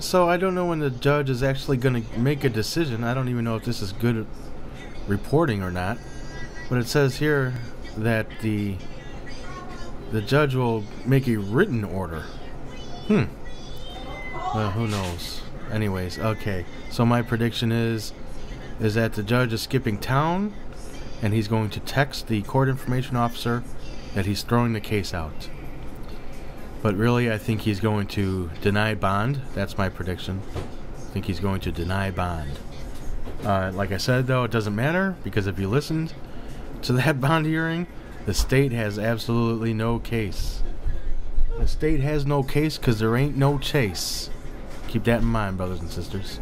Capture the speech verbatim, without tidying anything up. So I don't know when the judge is actually going to make a decision. I don't even know if this is good reporting or not. But it says here that the the judge will make a written order. Hmm. Well, who knows? Anyways, okay. So my prediction is is that the judge is skipping town, and he's going to text the court information officer that he's throwing the case out. But really, I think he's going to deny bond. That's my prediction. I think he's going to deny bond. Uh, like I said, though, it doesn't matter, because if you listened to that bond hearing, the state has absolutely no case. The state has no case because there ain't no chase. Keep that in mind, brothers and sisters.